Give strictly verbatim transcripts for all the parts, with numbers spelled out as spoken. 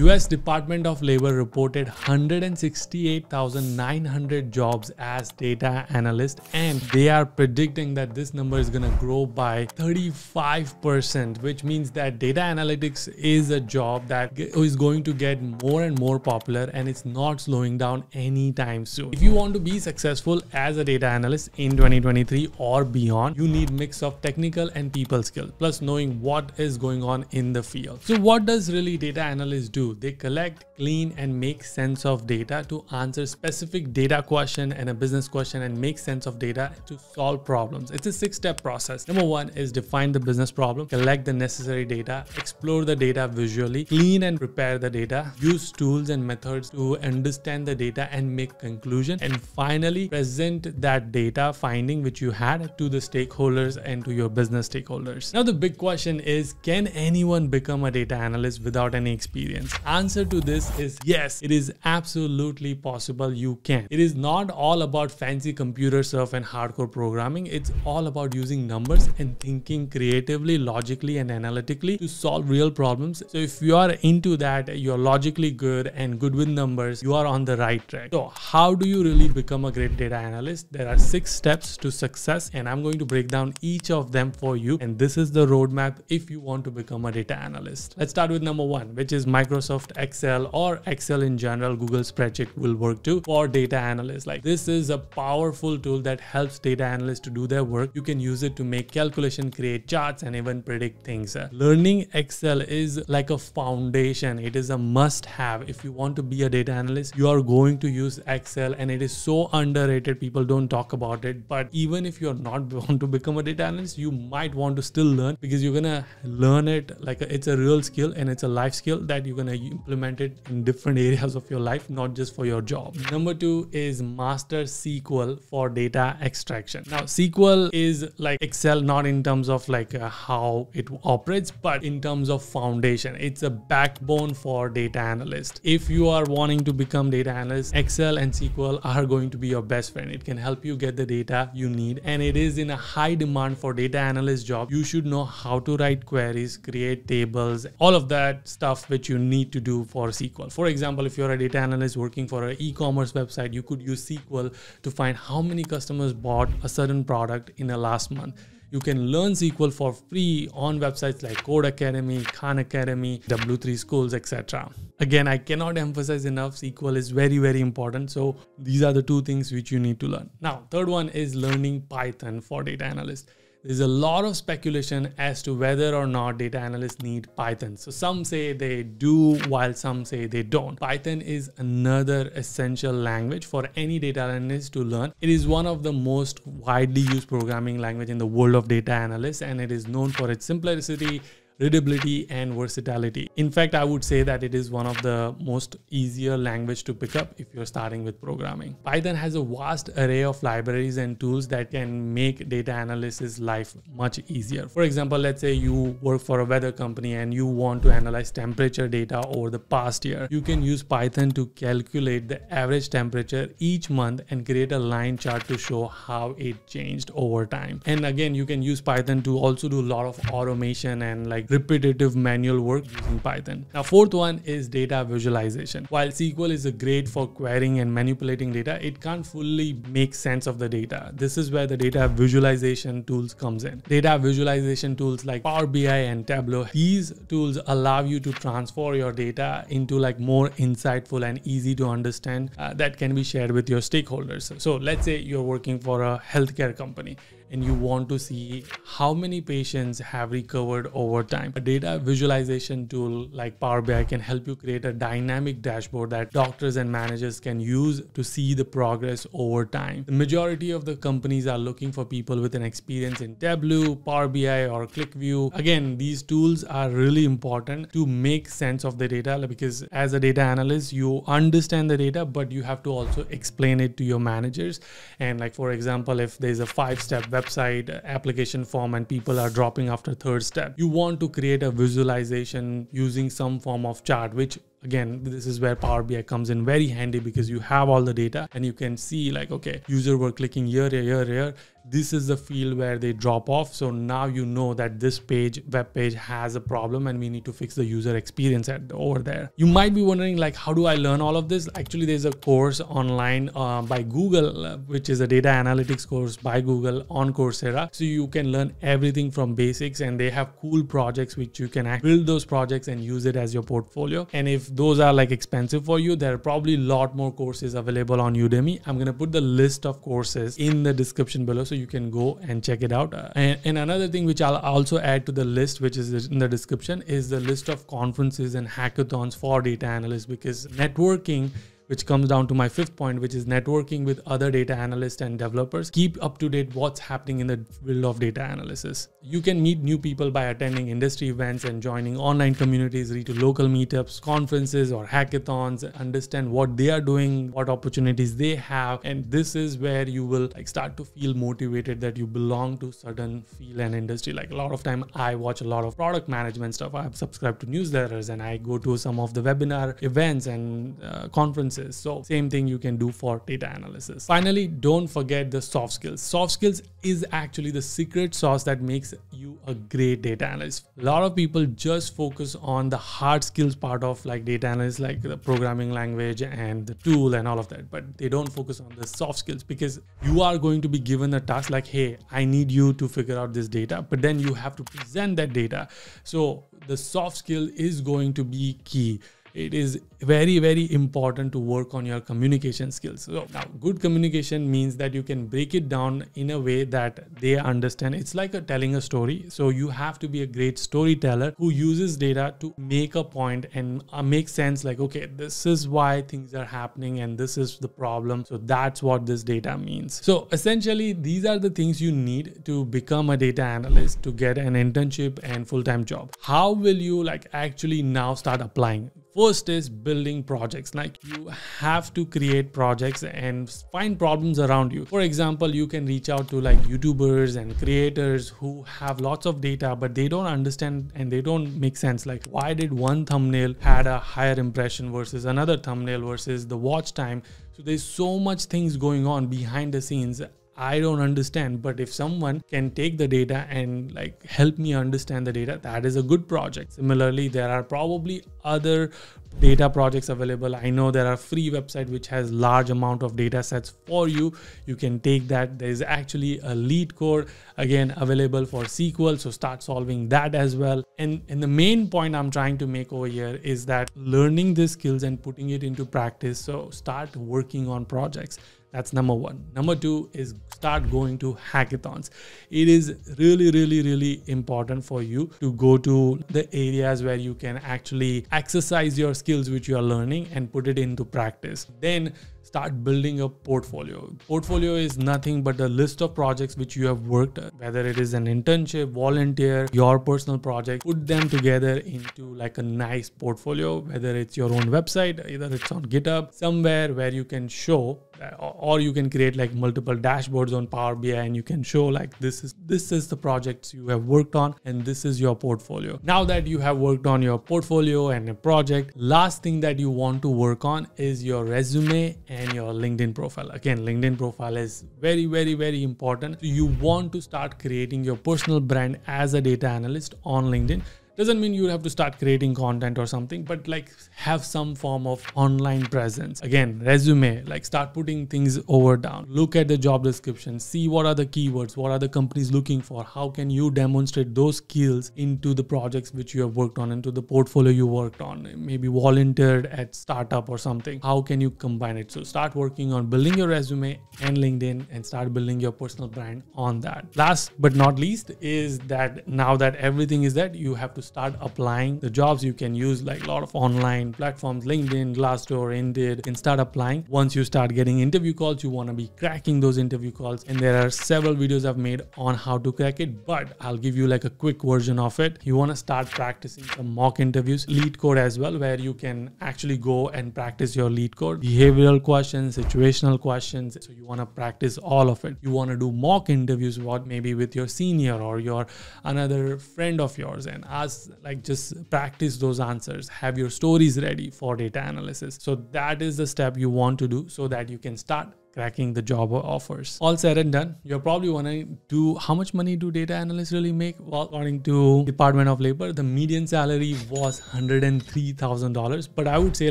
U S Department of Labor reported one hundred sixty-eight thousand nine hundred jobs as data analyst, and they are predicting that this number is going to grow by thirty-five percent, which means that data analytics is a job that is going to get more and more popular, and it's not slowing down anytime soon. If you want to be successful as a data analyst in twenty twenty-three or beyond, you need a mix of technical and people skill, plus knowing what is going on in the field. So what does really data analysts do? They collect, clean, and make sense of data to answer specific data question and a business question, and make sense of data to solve problems. It's a six-step process. Number one is define the business problem, collect the necessary data, explore the data visually, clean and prepare the data, use tools and methods to understand the data and make conclusion, and finally present that data finding which you had to the stakeholders and to your business stakeholders. Now the big question is, can anyone become a data analyst without any experience? Answer to this is yes, it is absolutely possible you can. It is not all about fancy computer stuff and hardcore programming. It's all about using numbers and thinking creatively, logically, and analytically to solve real problems. So if you are into that, you're logically good and good with numbers, you are on the right track. So how do you really become a great data analyst? There are six steps to success, and I'm going to break down each of them for you. And this is the roadmap if you want to become a data analyst. Let's start with number one, which is Microsoft Microsoft Excel, or Excel in general. Google spreadsheet will work too for data analysts. Like, this is a powerful tool that helps data analysts to do their work. You can use it to make calculation, create charts, and even predict things. Learning Excel is like a foundation. It is a must have. If you want to be a data analyst, you are going to use Excel, and it is so underrated. People don't talk about it, but even if you're not want to become a data analyst, you might want to still learn, because you're going to learn it like a, it's a real skill, and it's a life skill that you can to implement it in different areas of your life, not just for your job. Number two is master S Q L for data extraction. Now, S Q L is like Excel, not in terms of like uh, how it operates, but in terms of foundation. It's a backbone for data analyst. If you are wanting to become data analyst, Excel and S Q L are going to be your best friend. It can help you get the data you need, and it is in a high demand for data analyst job. You should know how to write queries, create tables, all of that stuff which you need need to do for S Q L. For example, if you're a data analyst working for an e-commerce website, you could use S Q L to find how many customers bought a certain product in the last month. You can learn S Q L for free on websites like Code Academy, Khan Academy, W three Schools, et cetera. Again, I cannot emphasize enough, S Q L is very, very important. So these are the two things which you need to learn. Now, third one is learning Python for data analysts. There's a lot of speculation as to whether or not data analysts need Python. So some say they do, while some say they don't. Python is another essential language for any data analyst to learn. It is one of the most widely used programming language in the world of data analysts, and it is known for its simplicity, readability, and versatility. In fact, I would say that it is one of the most easier language to pick up if you're starting with programming. Python has a vast array of libraries and tools that can make data analysis life much easier. For example, let's say you work for a weather company and you want to analyze temperature data over the past year. You can use Python to calculate the average temperature each month and create a line chart to show how it changed over time. And again, you can use Python to also do a lot of automation and like repetitive manual work using Python. Now, fourth one is data visualization. While S Q L is a great for querying and manipulating data, it can't fully make sense of the data. This is where the data visualization tools comes in. Data visualization tools like Power B I and Tableau, these tools allow you to transform your data into like more insightful and easy to understand uh, that can be shared with your stakeholders. So let's say you're working for a healthcare company and you want to see how many patients have recovered over time. A data visualization tool like Power B I can help you create a dynamic dashboard that doctors and managers can use to see the progress over time. The majority of the companies are looking for people with an experience in Tableau, Power B I, or ClickView. Again, these tools are really important to make sense of the data, because as a data analyst, you understand the data, but you have to also explain it to your managers. And like, for example, if there's a five-step web Website application form and people are dropping after third step, you want to create a visualization using some form of chart, which Again, this is where Power B I comes in very handy because you have all the data and you can see like, okay, user were clicking here, here, here. This is the field where they drop off. So now you know that this page, web page has a problem and we need to fix the user experience at, over there. You might be wondering like, how do I learn all of this? Actually, there's a course online uh, by Google, uh, which is a data analytics course by Google on Coursera. So you can learn everything from basics and they have cool projects which you can build those projects and use it as your portfolio. And if those are like expensive for you, there are probably a lot more courses available on Udemy. I'm going to put the list of courses in the description below so you can go and check it out. Uh, and, and another thing which I'll also add to the list, which is in the description, is the list of conferences and hackathons for data analysts, because networking, which comes down to my fifth point, which is networking with other data analysts and developers. Keep up to date what's happening in the field of data analysis. You can meet new people by attending industry events and joining online communities, read to local meetups, conferences or hackathons, understand what they are doing, what opportunities they have. And this is where you will like start to feel motivated that you belong to certain field and industry. Like a lot of time I watch a lot of product management stuff. I've subscribed to newsletters and I go to some of the webinar events and uh, conferences. So same thing you can do for data analysis. Finally, don't forget the soft skills. Soft skills is actually the secret sauce that makes you a great data analyst. A lot of people just focus on the hard skills part of like data analysis, like the programming language and the tool and all of that, but they don't focus on the soft skills because you are going to be given a task like, hey, I need you to figure out this data, but then you have to present that data. So the soft skill is going to be key. It is very, very important to work on your communication skills. So now good communication means that you can break it down in a way that they understand. It's like a telling a story. So you have to be a great storyteller who uses data to make a point and make sense like, okay, this is why things are happening and this is the problem. So that's what this data means. So essentially, these are the things you need to become a data analyst, to get an internship and full-time job. How will you like actually now start applying? First is building projects. Like you have to create projects and find problems around you. For example, you can reach out to like YouTubers and creators who have lots of data, but they don't understand and they don't make sense. Like why did one thumbnail had a higher impression versus another thumbnail versus the watch time? So there's so much things going on behind the scenes. I don't understand, but if someone can take the data and like help me understand the data, that is a good project. Similarly, there are probably other data projects available. I know there are free website which has large amount of data sets for you. You can take that. There is actually a LeetCode again available for S Q L. So start solving that as well. And, and the main point I'm trying to make over here is that learning these skills and putting it into practice. So start working on projects. That's number one. Number two is start going to hackathons. It is really, really, really important for you to go to the areas where you can actually exercise your skills, which you are learning, and put it into practice. Then start building a portfolio. Portfolio is nothing but a list of projects which you have worked at, whether it is an internship, volunteer, your personal project, put them together into like a nice portfolio, whether it's your own website, either it's on GitHub, somewhere where you can show, or you can create like multiple dashboards on Power B I and you can show like this is, this is the projects you have worked on and this is your portfolio. Now that you have worked on your portfolio and a project, last thing that you want to work on is your resume and And your LinkedIn profile. Again, LinkedIn profile is very, very, very important. So you want to start creating your personal brand as a data analyst on LinkedIn. Doesn't mean you have to start creating content or something, but like have some form of online presence. Again, resume, like start putting things over down. Look at the job description, see what are the keywords, what are the companies looking for? How can you demonstrate those skills into the projects which you have worked on, into the portfolio you worked on, maybe volunteered at startup or something. How can you combine it? So start working on building your resume and LinkedIn and start building your personal brand on that. Last but not least is that now that everything is that you have to start applying the jobs. You can use like a lot of online platforms, LinkedIn, Glassdoor, Indeed, and start applying. Once you start getting interview calls, you want to be cracking those interview calls. And there are several videos I've made on how to crack it, but I'll give you like a quick version of it. You want to start practicing some mock interviews, LeetCode as well, where you can actually go and practice your LeetCode, behavioral questions, situational questions. So you want to practice all of it. You want to do mock interviews, what maybe with your senior or your another friend of yours and ask just like just practice those answers, have your stories ready for data analysis. So that is the step you want to do so that you can start cracking the job offers. All said and done, you're probably wondering, do how much money do data analysts really make? Well, according to Department of Labor, the median salary was one hundred three thousand dollars, but I would say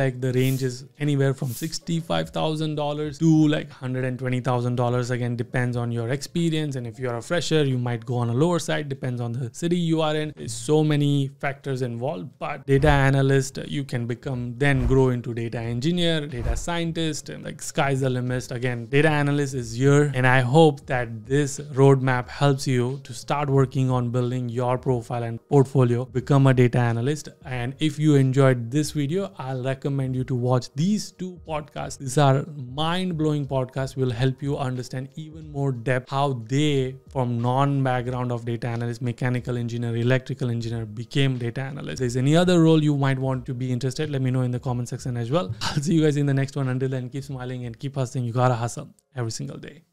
like the range is anywhere from sixty-five thousand dollars to like one hundred twenty thousand dollars. Again, depends on your experience. And if you're a fresher, you might go on a lower side, depends on the city you are in. There's so many factors involved, but data analyst, you can become, then grow into data engineer, data scientist, and like sky's the limit. Again, Again, data analyst is here, and I hope that this roadmap helps you to start working on building your profile and portfolio, become a data analyst. And if you enjoyed this video, I'll recommend you to watch these two podcasts. These are mind-blowing podcasts, will help you understand even more depth how they, from non-background of data analyst, mechanical engineer, electrical engineer, became data analyst. If there's any other role you might want to be interested, let me know in the comment section as well. I'll see you guys in the next one. Until then, keep smiling and keep hustling. You gotta hustle every single day.